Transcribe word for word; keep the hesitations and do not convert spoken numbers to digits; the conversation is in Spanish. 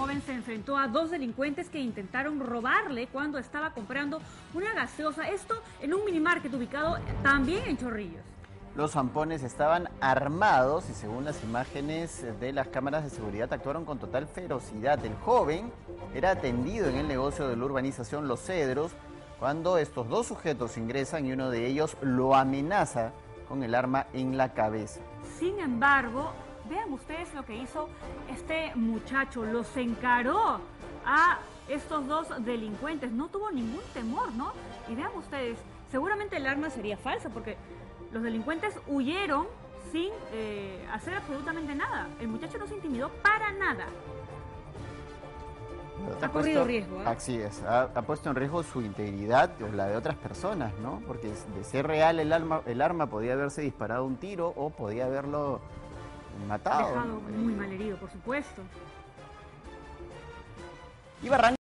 joven se enfrentó a dos delincuentes que intentaron robarle cuando estaba comprando una gaseosa. Esto en un minimarket ubicado también en Chorrillos. Los zampones estaban armados y según las imágenes de las cámaras de seguridad actuaron con total ferocidad. El joven era atendido en el negocio de la urbanización Los Cedros cuando estos dos sujetos ingresan y uno de ellos lo amenaza con el arma en la cabeza. Sin embargo, vean ustedes lo que hizo este muchacho, los encaró a estos dos delincuentes, no tuvo ningún temor, ¿no? Y vean ustedes, seguramente el arma sería falsa porque los delincuentes huyeron sin eh, hacer absolutamente nada. El muchacho no se intimidó para nada. Ha, ha corrido puesto, riesgo, ¿eh? Así es, ha, ha puesto en riesgo su integridad o la de otras personas, ¿no? Porque de ser real el arma, el arma podía haberse disparado un tiro o podía haberlo matado. Dejado muy malherido, por supuesto. Y Barranca